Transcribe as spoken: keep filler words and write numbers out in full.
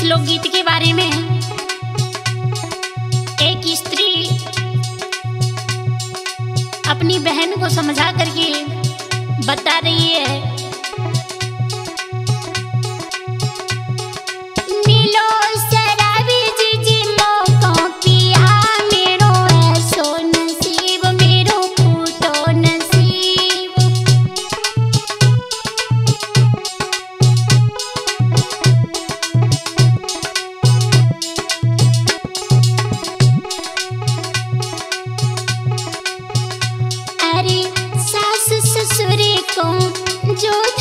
इस लोकगीत के बारे में एक स्त्री अपनी बहन को समझा करके बता रही है। जो